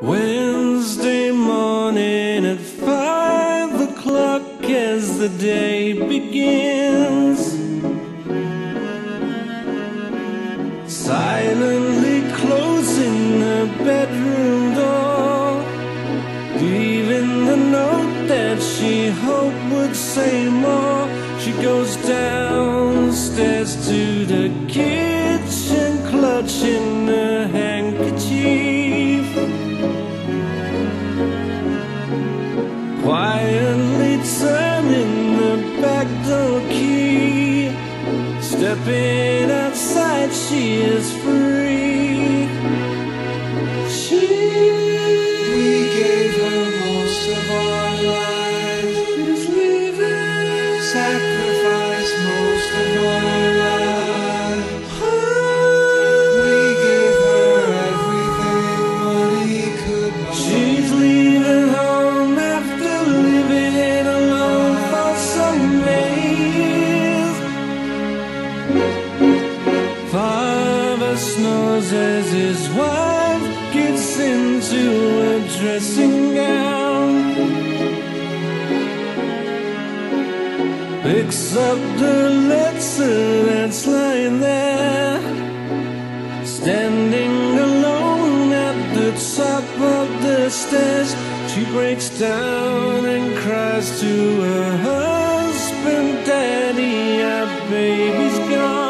Wednesday morning at 5 o'clock, as the day begins, silently closing her bedroom door, leaving the note that she hoped would say more. She goes downstairs to the kitchen, clutching her handkerchief. Quietly turning the back door key, stepping outside, she is free. We gave her most of our lives, is leaving, sacrificed most of our lives. We gave her everything money could buy. She's leaving home. Snores as his wife gets into a dressing gown, picks up the letter that's lying there, standing alone at the top of the stairs. She breaks down and cries to her husband, "Daddy, our baby's gone."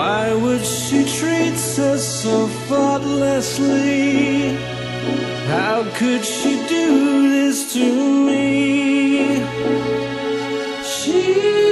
Why would she treat us so thoughtlessly? How could she do this to me? She